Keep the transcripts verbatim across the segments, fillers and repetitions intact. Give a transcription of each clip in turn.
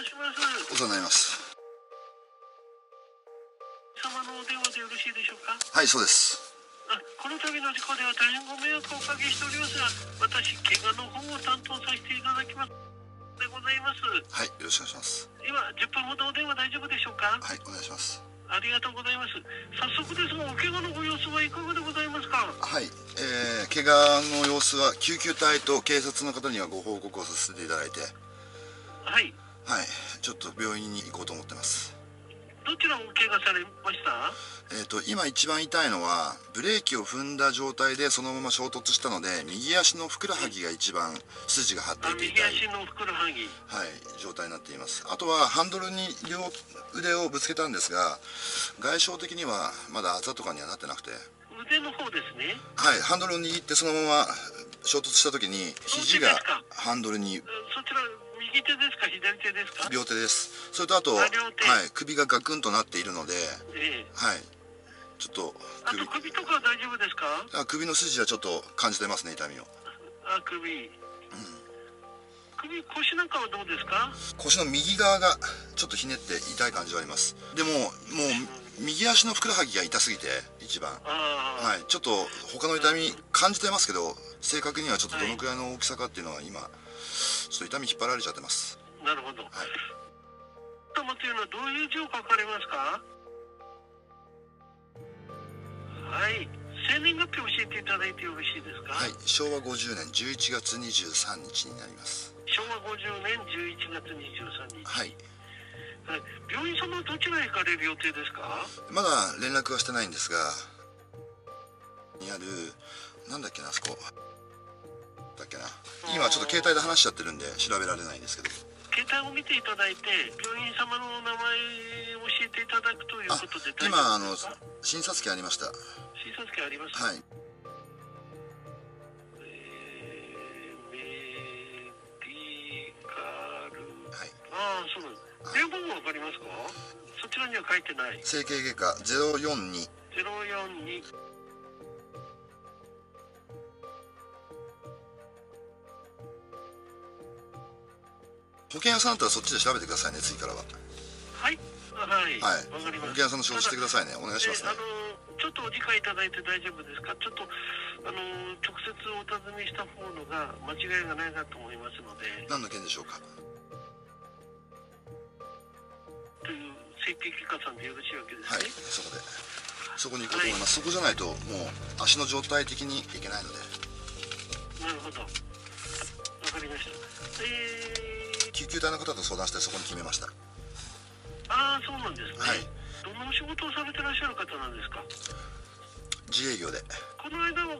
お世話になります。様のお電話でよろしいでしょうか。はい、そうです。あ、この度の事故では大変ご迷惑をおかけしておりますが、私、怪我の方を担当させていただきますでございます。はい、よろしくお願いします。今、じゅっぷんほどお電話大丈夫でしょうか。はい、お願いします。ありがとうございます。早速ですが、お怪我のご様子はいかがでございますか。はい、えー、怪我の様子は救急隊と警察の方にはご報告をさせていただいて、はいはい、ちょっと病院に行こうと思ってます。どちらを怪我されました。えーと、今一番痛いのはブレーキを踏んだ状態でそのまま衝突したので、右足のふくらはぎが一番筋が張っていて痛い、右足のふくらはぎ、はい、状態になっています。あとはハンドルに両腕をぶつけたんですが、外傷的にはまだあざとかにはなってなくて、腕の方ですね。はい、ハンドルを握ってそのまま衝突した時に肘がハンドルに、そちら右手ですか左手ですか。両手です。それとあと、はい、首がガクンとなっているので、ええ、はい、ちょっと首、あと首とかは大丈夫ですか。あ、首の筋はちょっと感じてますね、痛みを。あ、首、うん、首、腰なんかはどうですか。腰の右側がちょっとひねって痛い感じはあります。でももう右足のふくらはぎが痛すぎて一番、はい、ちょっと他の痛み感じてますけど、正確にはちょっとどのくらいの大きさかっていうのは今、はいちょっと痛み引っ張られちゃってます。なるほど、はい、頭というのはどういう字を書かれますか。はい、生年月日教えていただいてよろしいですか。はい、しょうわごじゅうねんじゅういちがつにじゅうさんにちになります。しょうわごじゅうねんじゅういちがつにじゅうさんにち、はい、はい、病院様はどちらへ行かれる予定ですか。まだ連絡はしてないんですが、にあるなんだっけな、あそこだっけな、今ちょっと携帯で話しちゃってるんで調べられないんですけど、携帯を見ていただいて病院様のお名前を教えていただくということで、あ、今あの診察券ありました。診察券ありました。はい、えー、メディカル、はい、ああ、そうなんです。電話番号わかりますか。そちらには書いてない。整形外科ゼロよんにゼロよんに、保険屋さんだったらそっちで調べてくださいね、次からは。はい、はい、はい、分かります。保険屋さんの承知してくださいね、お願いしますね。あのちょっとお理解いただいて大丈夫ですか。ちょっとあの直接お尋ねした方のが間違いがないなと思いますので。何の件でしょうか。という整形外科さんでよろしいわけですね。はい、そこでそこに行こうと思います、はい、そこじゃないともう足の状態的にいけないので。なるほど、分かりました。えー救急隊の方と相談してそこに決めました。ああ、そうなんですね、はい、どんなお仕事をされてらっしゃる方なんですか。自営業で、この間は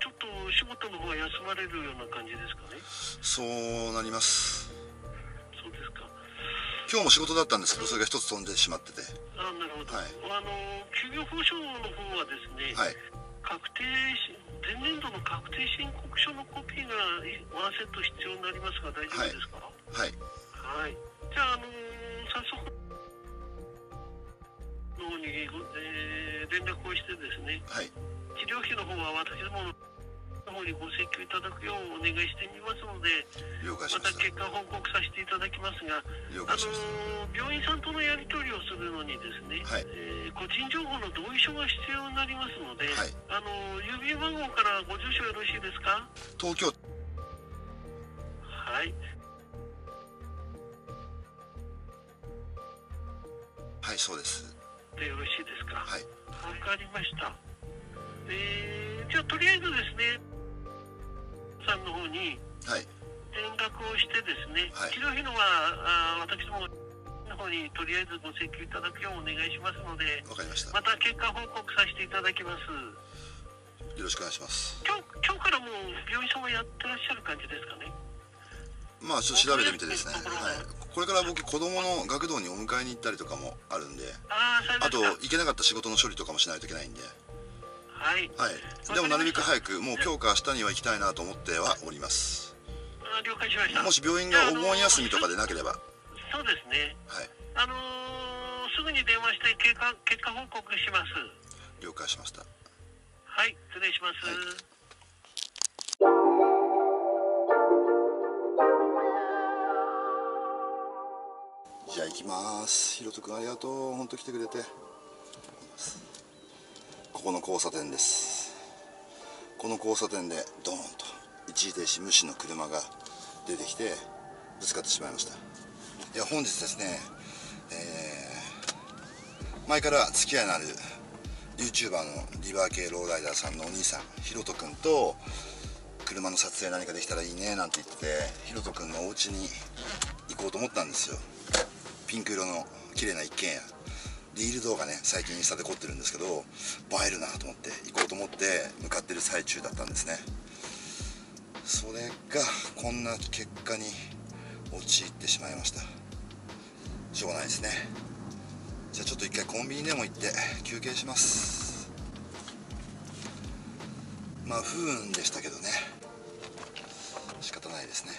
ちょっとお仕事の方は休まれるような感じですかね。そうなります。そうですか。今日も仕事だったんですけど、それが一つ飛んでしまってて。ああ、なるほど、はい、あの休業保障の方はですね、はい、確定し前年度の確定申告書のコピーがワンセット必要になりますが大丈夫ですか。はい、はい、はい、じゃあ、あのー、早速の方に、えー、連絡をしてですね、はい、治療費の方は私どもの方にご請求いただくようお願いしてみますので、了解しました。また結果報告させていただきますが、了解しました。あのー、病院さんとのやり取りをするのにですね、はい、えー、個人情報の同意書が必要になりますので、はい、あのー、郵便番号からご住所よろしいですか。東京、はい、はい、そうです。でよろしいですか。はい、分かりました。えー、じゃあとりあえずですね、さんの方に連絡をしてですね、はい、治療費のはあ私どもの方にとりあえずご請求いただくようお願いしますので、分かりました。また結果報告させていただきます。よろしくお願いします。今日今日からもう病院さんはやってらっしゃる感じですかね。まあちょっと調べてみてですね。はい。これから僕子供の学童にお迎えに行ったりとかもあるんで、 あ, あと行けなかった仕事の処理とかもしないといけないんで、はい、はい、でもなるべく早くもう今日か明日には行きたいなと思ってはおります。あ、了解しました。もし病院がお盆休みとかでなければ、そうですね、はい、あのー、すぐに電話して経過結果報告します。了解しました。はい、失礼します、はい。きます。ひろとくんありがとう、本当来てくれて。ここの交差点です。この交差点でドーンと一時停止無視の車が出てきてぶつかってしまいました。いや本日ですね、えー、前から付き合いのある YouTuber のリバー系ローライダーさんのお兄さんひろとくんと車の撮影何かできたらいいねなんて言ってて、ひろとくんのお家に行こうと思ったんですよ。ピンク色の綺麗な一軒家、リール動画ね最近インスタで凝ってるんですけど映えるなと思って行こうと思って向かってる最中だったんですね。それがこんな結果に陥ってしまいました。しょうがないですね。じゃあちょっと一回コンビニでも行って休憩します。まあ不運でしたけどね、仕方ないですね。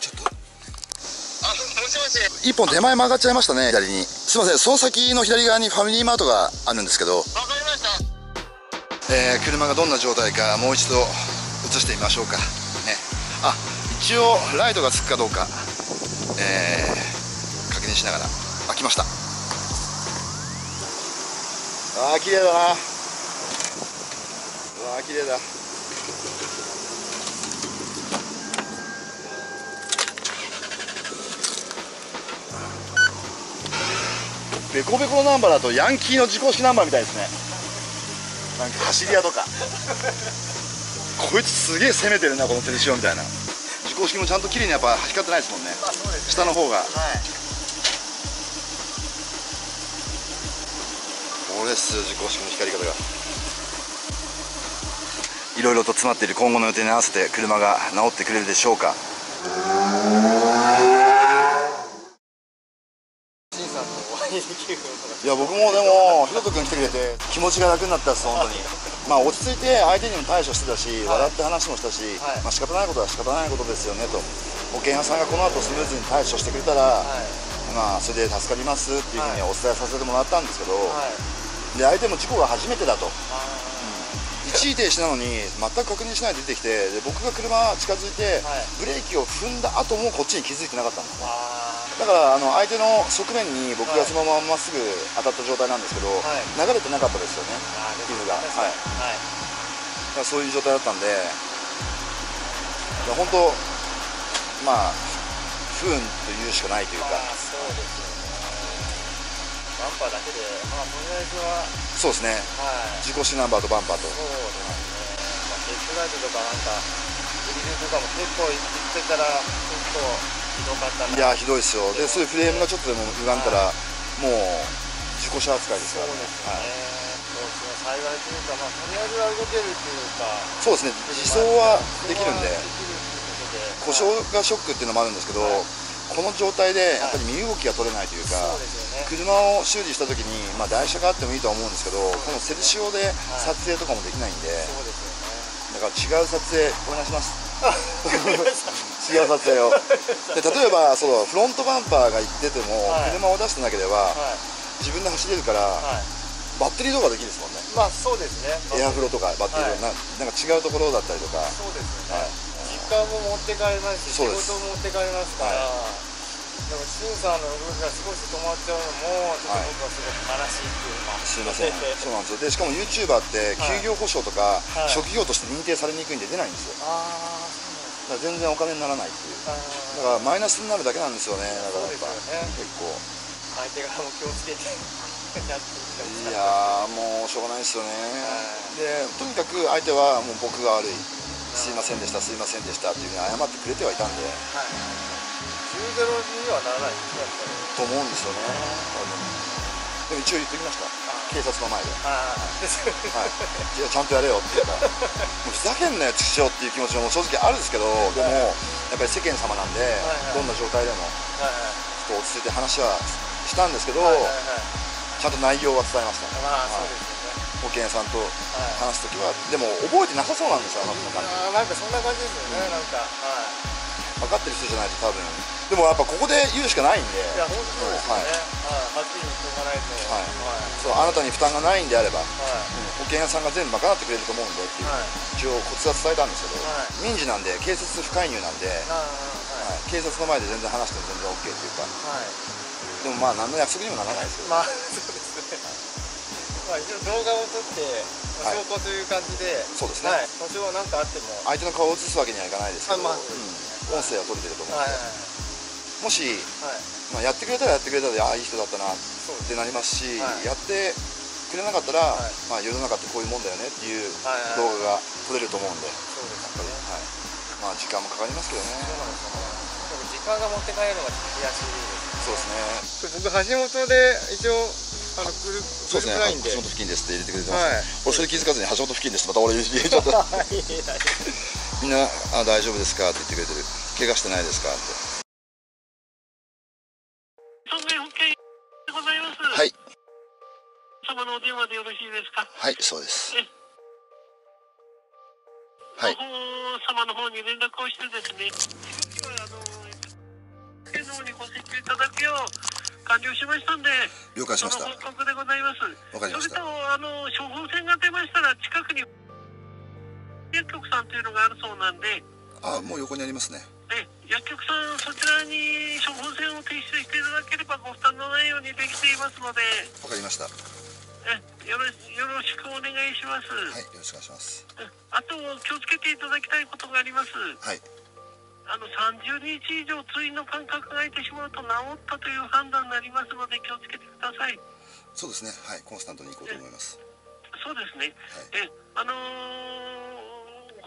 ちょっとあ、もしもし、一本手前曲がっちゃいましたね、左に。すいません、その先の左側にファミリーマートがあるんですけど。わかりました、えー、車がどんな状態かもう一度映してみましょうかね。あ、一応ライトがつくかどうか、えー、確認しながら。あ、来ました。あー綺麗だな。うわー綺麗だ。ベコベコのナンバーだとヤンキーの自己式ナンバーみたいですね。なんか走り屋とかこいつすげえ攻めてるなこのテレシオみたいな。自己式もちゃんと綺麗にやっぱ光ってないですもんね、下の方が、はい。これですよ、自己式の光り方が。いろいろと詰まっている今後の予定に合わせて車が直ってくれるでしょうか。いや僕もでもひろとくん来てくれて気持ちが楽になったです本当に。まあ落ち着いて相手にも対処してたし、笑って話もしたし、まあ仕方ないことは仕方ないことですよねと。保険屋さんがこの後スムーズに対処してくれたら、まあそれで助かりますっていうふうにお伝えさせてもらったんですけど、で相手も事故が初めてだと、うん、一時停止なのに全く確認しないで出てきて、で僕が車近づいて、はい、ブレーキを踏んだ後もこっちに気づいてなかったんですね。だからあの相手の側面に僕がそのまままっすぐ当たった状態なんですけど、はい、流れてなかったですよね、皮膚が。そういう状態だったんで、本当まあ不運というしかないというか。そうですね、バンパーだけで、まあとりあえずはそうですね、はい、自己式ナンバーとバンパーと。そうですね、まあ、ヘッドライトとかなんかグリルとかも結構いってたらちょっとひどかったな。いやひどいですよ。でそういうフレームがちょっとでも歪んだら、はい、もう事故車扱いですからね。そうですね、はい、そうですね、幸いというか、まあ、とりあえずは動けるというか。そうですね、自走はできるんで、故障がショックっていうのもあるんですけど、はい、この状態でやっぱり身動きが取れないというか、車を修理したときに、まあ、台車があってもいいとは思うんですけど、このセルシオで撮影とかもできないんで、だから違う撮影、お願いします、違う撮影を。で例えばそう、フロントバンパーがいってても、車を出してなければ、自分で走れるから、バッテリー動画できるですもんね、まあそうですね、エアフロとか、バッテリー動画、なんか違うところだったりとか。そうですよね、時間も持って帰れますし、仕事も持って帰れますから、はい、でもしんさんの動きが少し止まっちゃうのも、ちょっと僕はすごく悲しいっていうのは、はい、すみません、そうなんですよ。で、しかも YouTuber って、休業保証とか、はい、職業として認定されにくいんで、出ないんですよ、はい、だから全然お金にならないっていう、だからマイナスになるだけなんですよね、だからやっぱ、ね、結構。相手側も気をつけてやっていただきたい。いやー、もうしょうがないですよね、はい、でとにかく相手はもう僕が悪い。すいませんでした、すいませんでしたっていうふうに謝ってくれてはいたんで、きゅうたいゼロにはならないと思うんですよね、でも一応言ってきました、警察の前で、ちゃんとやれよって言ったら、ふざけんなよ、畜生っていう気持ちも正直あるんですけど、でもやっぱり世間様なんで、どんな状態でも、ちょっと落ち着いて話はしたんですけど、ちゃんと内容は伝えましたね。保険屋さんと話すときは、はい、でも覚えてなさそうなんですよ、あの感じ。なんかそんな感じですよね、うん、なんか、はい、分かってる人じゃないと多分。でもやっぱここで言うしかないんで。いや本当そうですね。はい。はっきり言っておかないと。はい。そう、あなたに負担がないんであれば、保険屋さんが全部賄ってくれると思うんでっていう一応コツは伝えたんですけど、民事なんで警察不介入なんで、警察の前で全然話しても全然 OK っていうか。でもまあ何の約束にもならないですよ。まあそうですね。まあ一応動画を撮って証拠という感じで、そうですね。多少は何かあっても相手の顔を映すわけにはいかないですけど、音声は撮れてると思うので、もしまあやってくれたらやってくれたで、ああいい人だったなってなりますし、やってくれなかったらまあ世の中ってこういうもんだよねっていう動画が撮れると思うんで、まあ時間もかかりますけどね。時間が持って帰るのが悔しいです。そうですね。僕橋本で一応あのグループラインで橋本付近ですって入れてくれてます。俺それ気づかずに橋本付近ですってまた俺入れちゃった。みんなあ大丈夫ですかって言ってくれてる。怪我してないですかって。損害保険でございます。はい。様のお電話でよろしいですか。はい、そうです。はい。様の方に連絡をしてですね。今日はあの県の方にご請求いただくよう。完了しましたんで、了解しました。その報告でございます。わかりました。それとあの処方箋が出ましたら近くに薬局さんというのがあるそうなんで、ああもう横にありますね。え、薬局さんそちらに処方箋を提出していただければご負担のないようにできていますので。わかりました。え、よろしよろしくお願いします。はい、よろしくお願いします。あと気をつけていただきたいことがあります。はい。あのさんじゅうにち以上通院の間隔が空いてしまうと治ったという判断になりますので気をつけてください。そうですね、はい、コンスタントに行こうと思います。そうですね、はい、えあの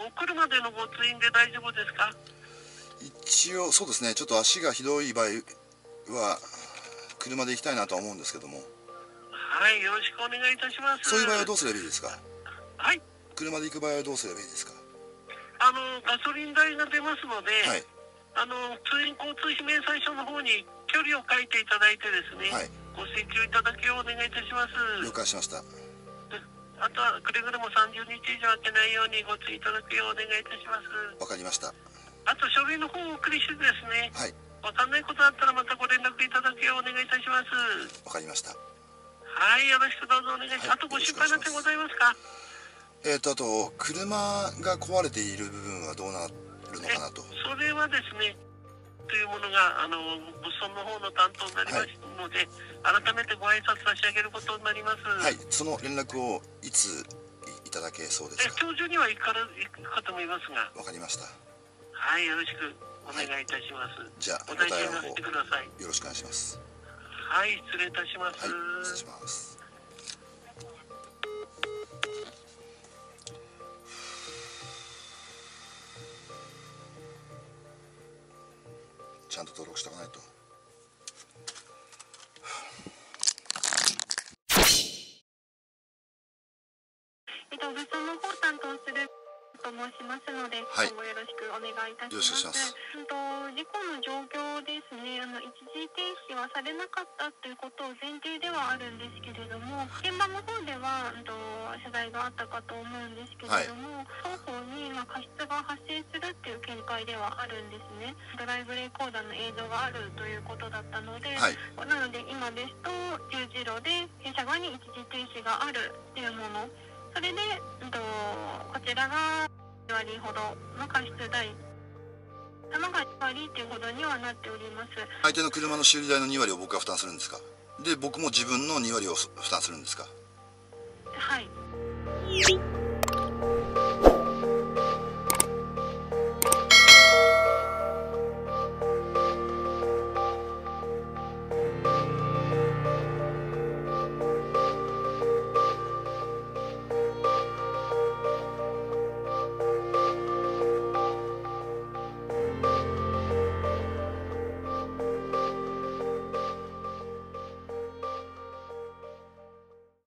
ー、ご来るまでのご通院で大丈夫ですか。一応そうですね、ちょっと足がひどい場合は車で行きたいなとは思うんですけども、はい、よろしくお願いいたします。そういう場合はどうすればいいですか。はい、車で行く場合はどうすればいいですか。あのガソリン代が出ますので、はい、あの通院交通費明細書の方に距離を書いていただいてですね、はい、ご請求いただくようお願いいたします。了解しました。あとはくれぐれもさんじゅうにち以上空けないようにご注意いただくようお願いいたします。わかりました。あと書類の方をお送りしてですね、はい、わかんないことあったらまたご連絡いただくようお願いいたします。わかりました。はい、よろしくどうぞお願いします。はい、あとご心配なんてございますか。えーと、あと車が壊れている部分はどうなるのかなと。それはですねというものがあの物損の方の担当になりますので、はい、改めてご挨拶差し上げることになります。はい、その連絡をいついただけそうですか。え今日中には行かれるかと思いますが。わかりました。はい、よろしくお願いいたします、はい、じゃあお答えをしてください。よろしくお願いします。はい、失礼いたします。はい、失礼します。ちゃんと登録しておかないと。えっと、物損の方担当すると申しますので、はい、今後よろしくお願いいたします。うんと、事故の状況ですね、あの一時停止はされなかったということを前提ではあるんですけれども、現場の方では、うんと、謝罪があったかと思うんですけれども、はい、双方に、まあ、過失が発生するという見解ではあるんですね。ドライブレコーダーの映像があるということだったので、はい、なので今ですと十字路で車側に一時停止があるというもの、それで、うんと、こちらがにわりほどの過失代。頭がにわりというほどにはなっております。相手の車の修理代のにわりを僕が負担するんですか。で、僕も自分のにわりを負担するんですか。はい。